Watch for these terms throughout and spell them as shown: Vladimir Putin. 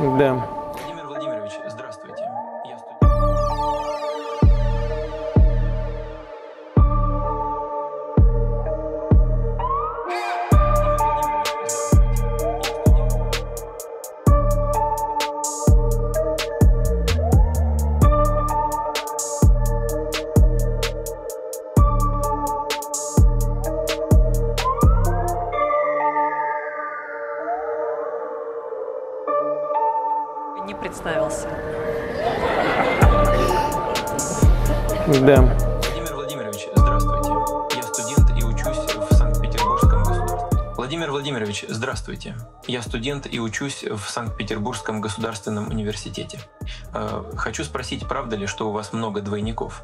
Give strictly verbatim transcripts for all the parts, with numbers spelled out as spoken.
Да. Владимир Владимирович, здравствуйте. Я не представился. Да. Владимир Владимирович, здравствуйте. Я студент и учусь в Санкт-Петербургском государственном... Владимир Владимирович, здравствуйте. Я студент и учусь в Санкт-Петербургском государственном университете. Э, хочу спросить, правда ли, что у вас много двойников?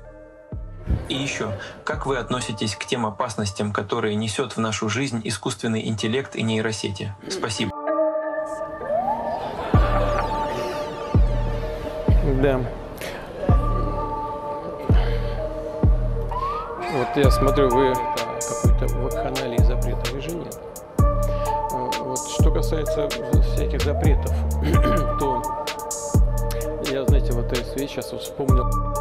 И еще, как вы относитесь к тем опасностям, которые несет в нашу жизнь искусственный интеллект и нейросети? Спасибо. Да. Вот я смотрю, вы какой-то вакханалии запретов или же нет? Вот что касается всяких запретов, то я, знаете, вот эту вещь сейчас вспомнил.